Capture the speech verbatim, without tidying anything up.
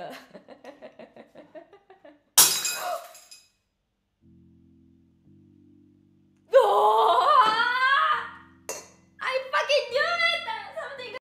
cagada.